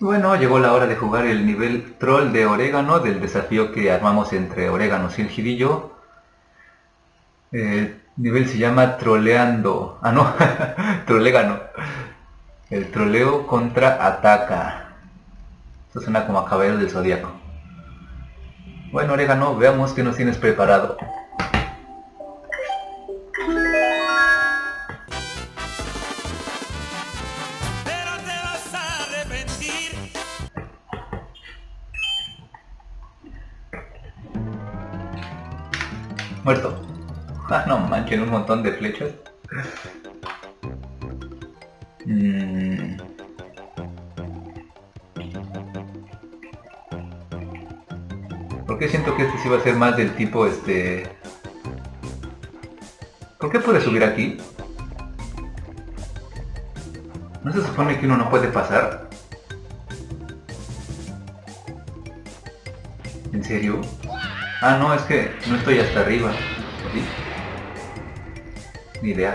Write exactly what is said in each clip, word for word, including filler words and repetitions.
Bueno, llegó la hora de jugar el nivel troll de Orégano, del desafío que armamos entre Orégano, Zilgyd y yo. El nivel se llama Troleando. Ah, no, Trolégano. El troleo contra ataca. Esto suena como a Caballero del Zodiaco. Bueno, Orégano, veamos qué nos tienes preparado. Muerto. Ah, no manchen, un montón de flechas. mm. ¿Por qué siento que este sí va a ser más del tipo este? ¿Por qué puede subir aquí? ¿No se supone que uno no puede pasar? ¿En serio? Ah, no, es que no estoy hasta arriba. ¿Sí? Ni idea.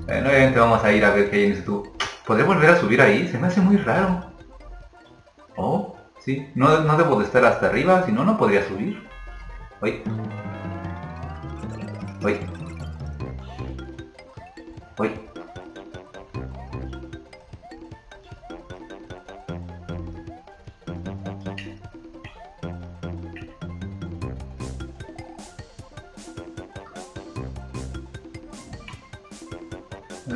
Bueno, obviamente vamos a ir a ver qué hay en YouTube. ¿Podré volver a subir ahí? Se me hace muy raro. Oh, sí. No, no debo de estar hasta arriba, si no, no podría subir. Oye. Oye. Oye.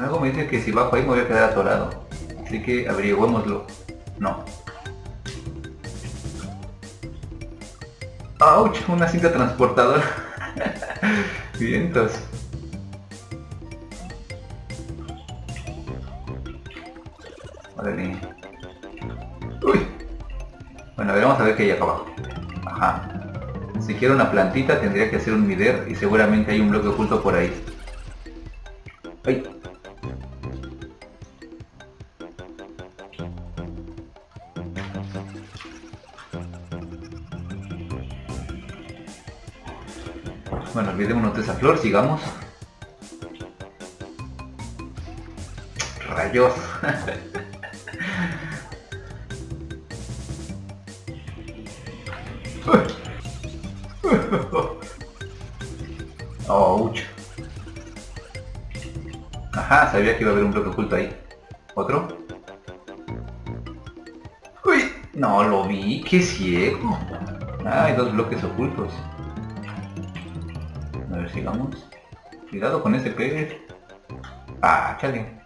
Algo me dice que si bajo ahí me voy a quedar atorado, así que averiguémoslo. No. ¡Auch! Una cinta transportadora. Vientos. Órale. Uy. Bueno, a ver, vamos a ver qué hay acá abajo. Ajá. Si quiero una plantita tendría que hacer un mider y seguramente hay un bloque oculto por ahí. ¡Ay! Bueno, olvidémonos de esa flor, sigamos. Rayos. Ouch. Ajá, sabía que iba a haber un bloque oculto ahí. ¿Otro? Uy, no lo vi, qué ciego. Ah, hay dos bloques ocultos. A ver, sigamos. Cuidado con ese pez. Ah, chale.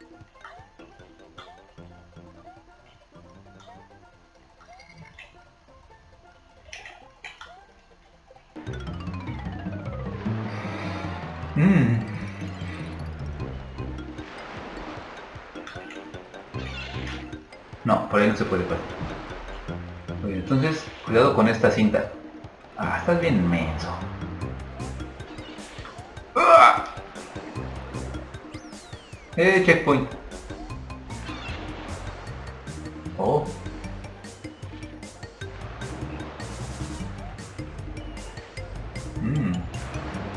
Mmm. No, por ahí no se puede pasar. Oye, entonces, cuidado con esta cinta. Ah, estás bien menso. Eh, checkpoint. Oh. Mm.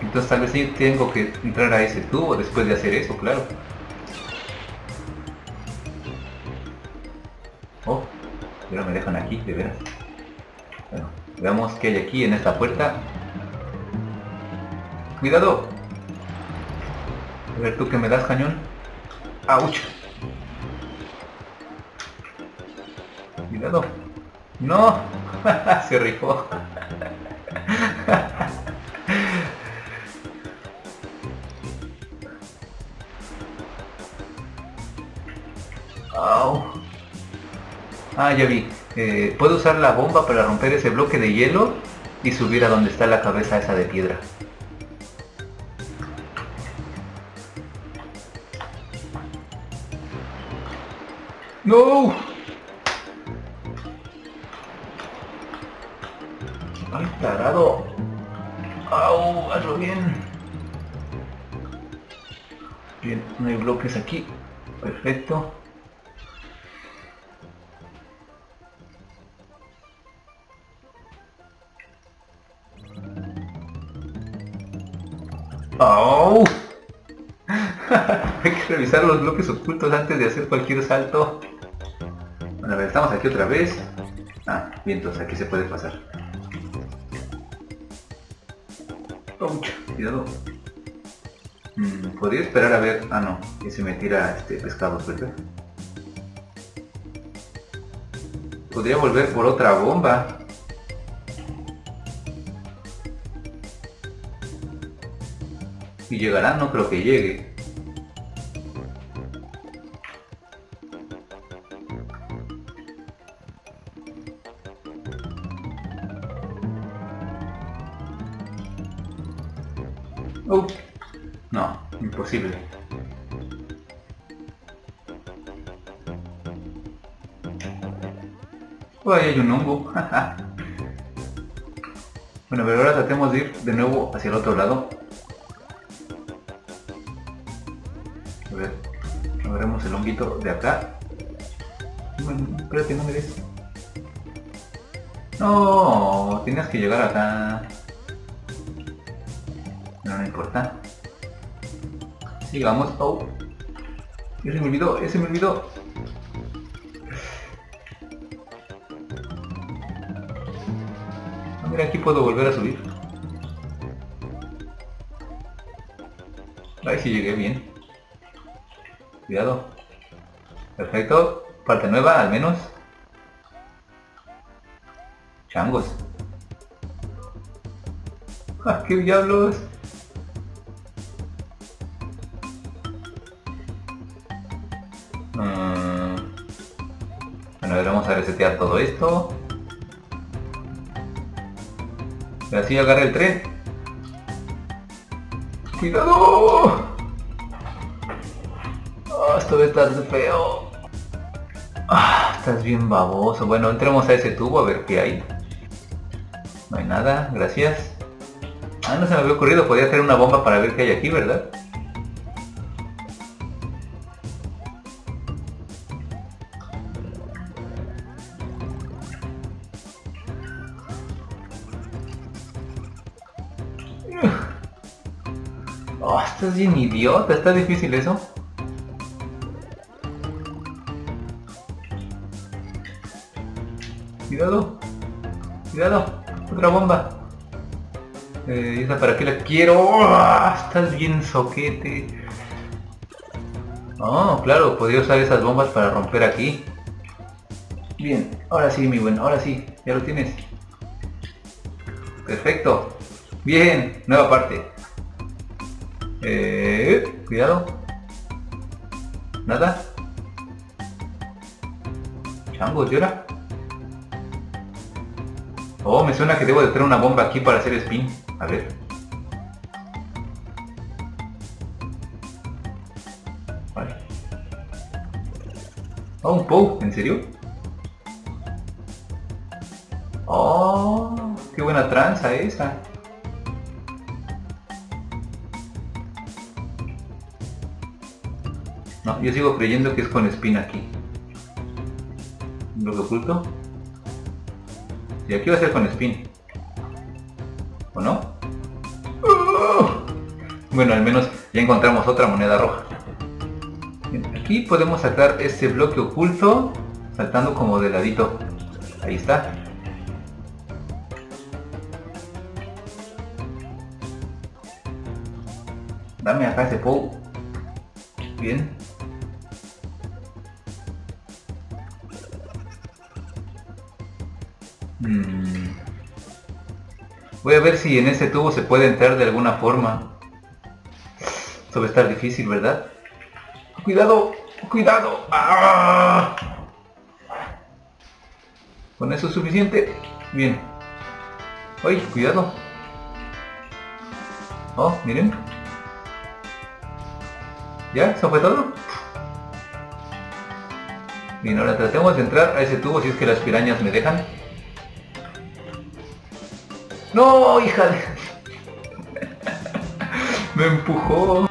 Entonces tal vez sí tengo que entrar a ese tubo después de hacer eso, claro. Oh, pero me dejan aquí, de veras. Bueno, veamos qué hay aquí en esta puerta. ¡Cuidado! A ver, tú que me das, cañón. ¡Auch! Cuidado. ¡No! Se rifó. ¡Au! Ah, ya vi. Eh, puedo usar la bomba para romper ese bloque de hielo y subir a donde está la cabeza esa de piedra. ¡No! ¡Ay, tarado! ¡Au! ¡Hazlo bien! Bien, no hay bloques aquí. Perfecto. ¡Oh! Hay que revisar los bloques ocultos antes de hacer cualquier salto. Bueno, a ver, estamos aquí otra vez. Ah, bien, entonces aquí se puede pasar. ¡Oh! Cuidado. Hmm, podría esperar a ver... Ah, no. Ese me tira este pescado, ¿verdad? Podría volver por otra bomba. ¿Y llegará? No creo que llegue. Oh. No, imposible. Oh, ahí hay un hongo. Bueno, pero ahora tratemos de ir de nuevo hacia el otro lado. A ver, agarremos el honguito de acá. Bueno, creo que no me des. No, tenías que llegar acá. No, no importa. Sigamos. Oh, ese me olvidó, ese me olvidó. A ver, aquí puedo volver a subir. Ay, sí llegué bien. Cuidado. Perfecto. Parte nueva, al menos. Changos. ¡Ah, qué diablos! Mm. Bueno, a ver, vamos a resetear todo esto. Y así agarra el tren. ¡Cuidado! Esto debe estar feo. Ah, estás bien baboso. Bueno, entremos a ese tubo a ver qué hay. No hay nada, gracias. Ah, no se me había ocurrido, podía hacer una bomba para ver qué hay aquí, ¿verdad? Oh, estás bien idiota, está difícil eso. Cuidado, cuidado, otra bomba. Eh, ¿esa para qué la quiero? ¡Oh! Estás bien soquete. Oh, claro, podría usar esas bombas para romper aquí. Bien, ahora sí, mi buen, ahora sí, ya lo tienes. Perfecto. Bien, nueva parte. Eh, cuidado. Nada. Chango, ¿y ahora? Oh, me suena que debo de tener una bomba aquí para hacer spin. A ver. Vale. Oh, un Pou, ¿en serio? Oh, qué buena tranza esa. No, yo sigo creyendo que es con spin aquí. ¿Lo que oculto? Y aquí va a ser con spin. ¿O no? ¡Oh! Bueno, al menos ya encontramos otra moneda roja. Bien, aquí podemos sacar este bloque oculto saltando como de ladito. Ahí está. Dame acá ese Pou. Bien. Voy a ver si en ese tubo se puede entrar de alguna forma. Esto va a estar difícil, ¿verdad? ¡Cuidado! ¡Cuidado! ¡Ah! Con eso es suficiente. Bien. ¡Ay! ¡Cuidado! Oh, miren. ¿Ya? ¿Eso fue todo? Bien, ahora tratemos de entrar a ese tubo si es que las pirañas me dejan. ¡No, hija de... Me empujó!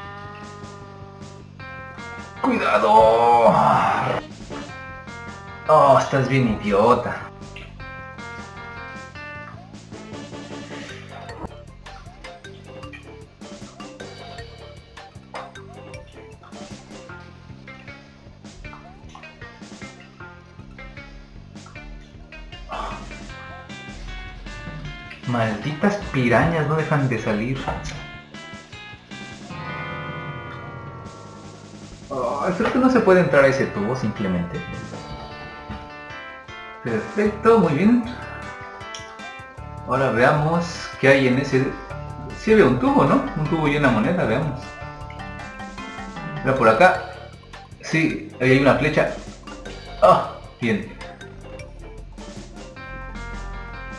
¡Cuidado! ¡Oh, estás bien idiota! Malditas pirañas, no dejan de salir. Oh, creo que no se puede entrar a ese tubo simplemente. Perfecto, muy bien. Ahora veamos qué hay en ese... Sí había un tubo, ¿no? Un tubo y una moneda, veamos. Era por acá. Sí, ahí hay una flecha. Ah, oh, bien.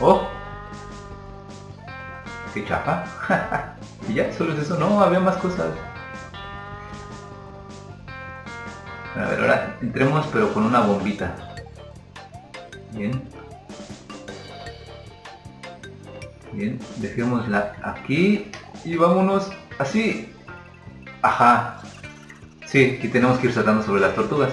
Oh. Qué chapa. Y ya, solo es eso. No, había más cosas. A ver, ahora entremos pero con una bombita. Bien. Bien, dejémosla aquí y vámonos así. Ajá. Sí, y tenemos que ir saltando sobre las tortugas.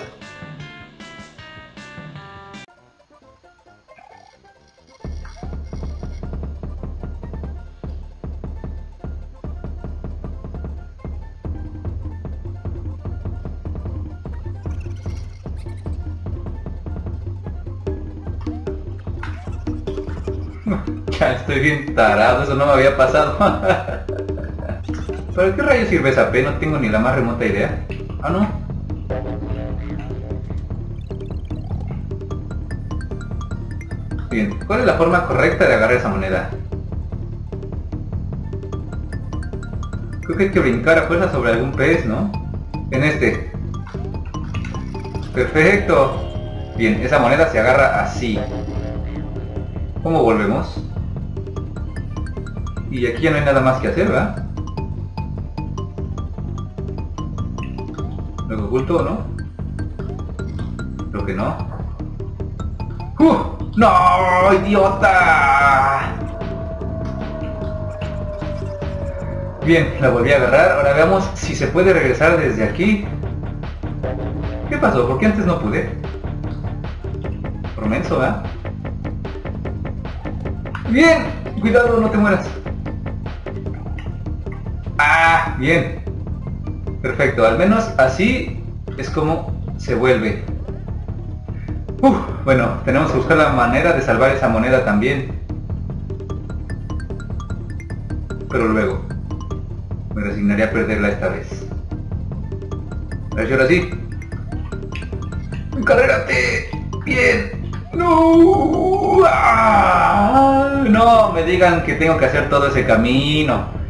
Ya estoy bien tarado, eso no me había pasado. ¿Para qué rayos sirve esa P? No tengo ni la más remota idea. Ah, no. Bien, ¿cuál es la forma correcta de agarrar esa moneda? Creo que hay que brincar a fuerza sobre algún pez, ¿no? En este. Perfecto. Bien, esa moneda se agarra así. ¿Cómo volvemos? Y aquí ya no hay nada más que hacer, ¿verdad? ¿Lo que oculto o no? Creo que no. ¡Uh! ¡No! ¡Idiota! Bien, la volví a agarrar. Ahora veamos si se puede regresar desde aquí. ¿Qué pasó? ¿Por qué antes no pude? Promenso, ¿verdad? ¡Bien! ¡Cuidado, no te mueras! ¡Ah! Bien. Perfecto, al menos así es como se vuelve. Uf, bueno, tenemos que buscar la manera de salvar esa moneda también. Pero luego me resignaré a perderla esta vez. A ver si ahora sí. ¡Encárgate! ¡Bien! ¡No! ¡Ah! No me digan que tengo que hacer todo ese camino.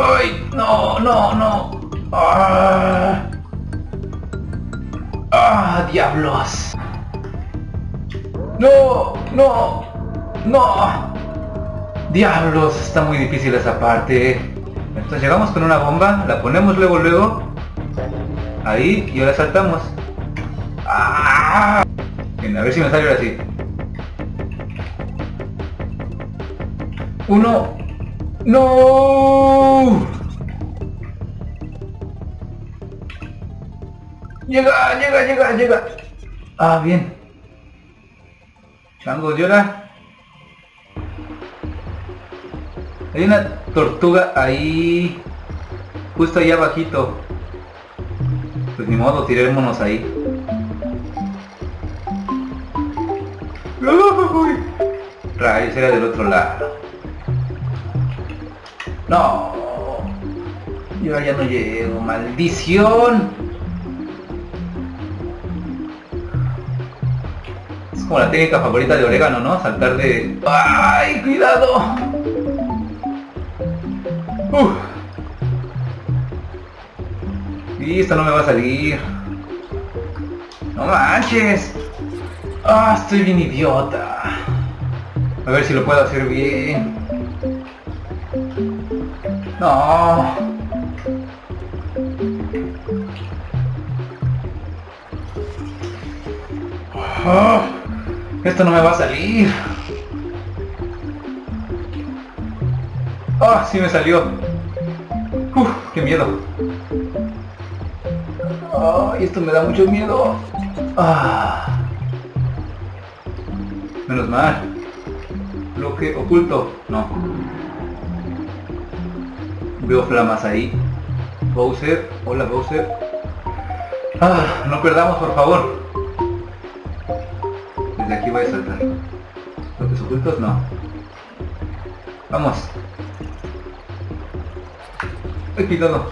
¡Ay! ¡No! ¡No! ¡No! ¡Ah! ¡Ah! ¡Diablos! ¡No! ¡No! ¡No! ¡Diablos! Está muy difícil esa parte. Entonces llegamos con una bomba, la ponemos luego luego. Ahí, y ahora saltamos. ¡Ah! Bien, a ver si me sale ahora sí. Uno... ¡No! ¡Llega, llega, llega, llega! Ah, bien. Chango, llora. Hay una tortuga ahí. Justo allá abajito. Pues ni modo, tirémonos ahí. Rayos, era del otro lado. No, yo ya no llego, maldición. Es como la técnica favorita de Orégano, ¿no? Saltar de... ¡Ay, cuidado! Uf. Y esto no me va a salir. No manches. Ah, estoy bien idiota. A ver si lo puedo hacer bien. No. Oh, esto no me va a salir. Ah, oh, sí me salió. Uf, qué miedo. Oh, esto me da mucho miedo. Ah. Menos mal. Lo que oculto, no. Veo flamas ahí. Bowser, hola Bowser. Ah, no perdamos por favor. la activa de saltar. Bloques ocultos no. Vamos. Aquí no, no.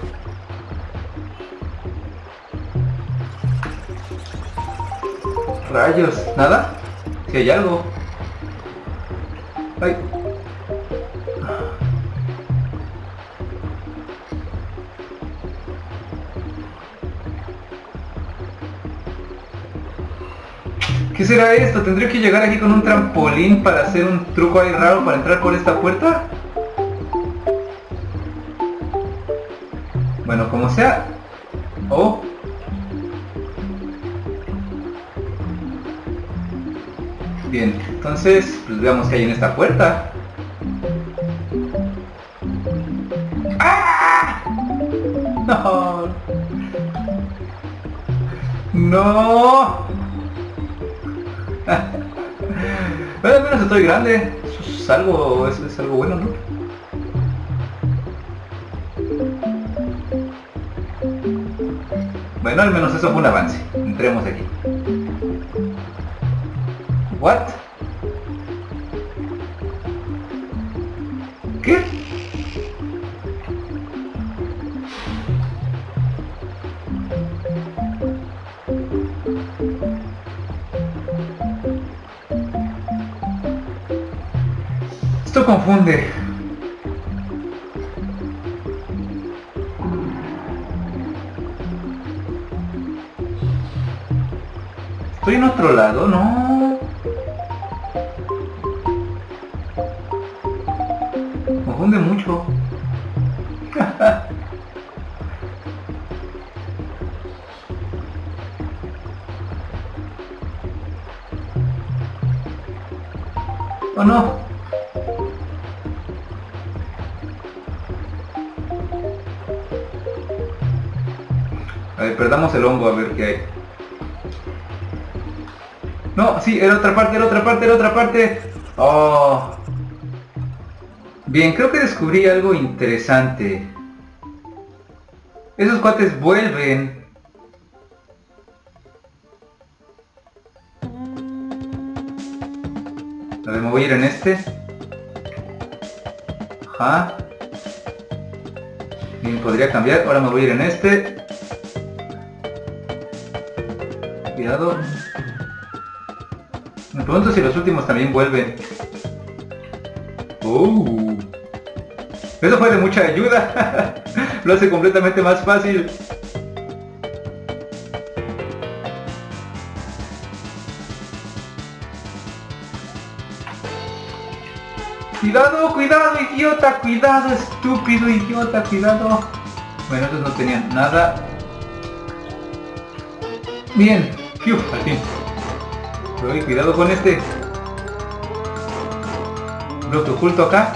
Rayos, ¿nada? Si hay algo. Ay. ¿Qué será esto? ¿Tendré que llegar aquí con un trampolín para hacer un truco ahí raro para entrar por esta puerta? Bueno, como sea. Oh. Bien, entonces, pues veamos qué hay en esta puerta. ¡Ah! ¡No! ¡No! Bueno, al menos estoy grande. Eso es algo, eso es algo bueno, ¿no? Bueno, al menos eso fue un avance. Entremos aquí. What? ¿Qué? Esto confunde. Estoy en otro lado, ¿no? Confunde mucho. Oh no. A ver, perdamos el hongo a ver qué hay. No, sí, era otra parte, era otra parte, era otra parte. Oh. Bien, creo que descubrí algo interesante. Esos cuates vuelven. A ver, me voy a ir en este. Ajá. Bien, podría cambiar. Ahora me voy a ir en este. Cuidado. Me pregunto si los últimos también vuelven. Oh. Eso fue de mucha ayuda. Lo hace completamente más fácil. Cuidado, cuidado, idiota, cuidado, estúpido, idiota, cuidado. Bueno, estos no tenían nada. Bien. Fiu, al fin. Pero cuidado con este. Bloque oculto acá.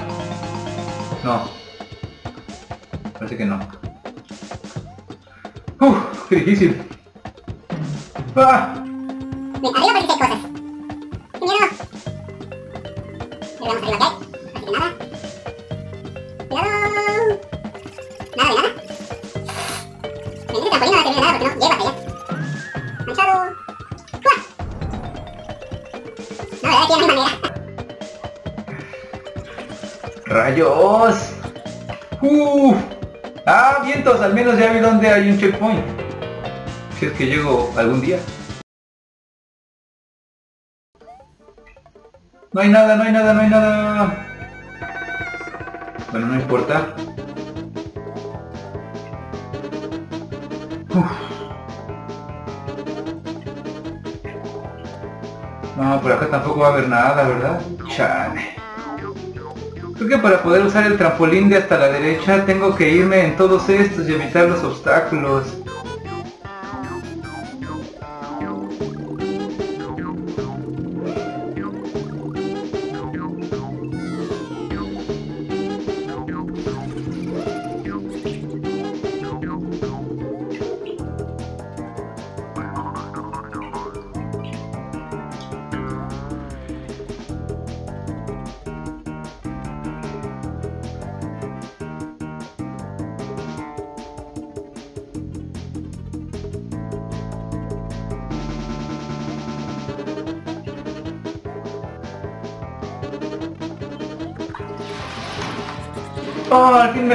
No. Parece que no. ¡Uf! ¡Qué difícil! ¡Ah! Mi cabello parece que hay cosas. ¡Miedo! Veamos arriba qué hay. Así que nada. ¡Cuidado! Nada de nada. Me dice que tampoco no va a servir de nada porque no llego hasta allá. ¡Manchado! ¡Uah! No, de verdad que ya no hay manera. ¡Rayos! ¡Uf! ¡Ah, vientos! Al menos ya vi dónde hay un checkpoint. Si es que llego algún día. No hay nada, no hay nada, no hay nada. Bueno, no importa. Uf. No, por acá tampoco va a haber nada, ¿verdad? Chale. Creo que para poder usar el trampolín de hasta la derecha tengo que irme en todos estos y evitar los obstáculos. ¡Oh, al fin me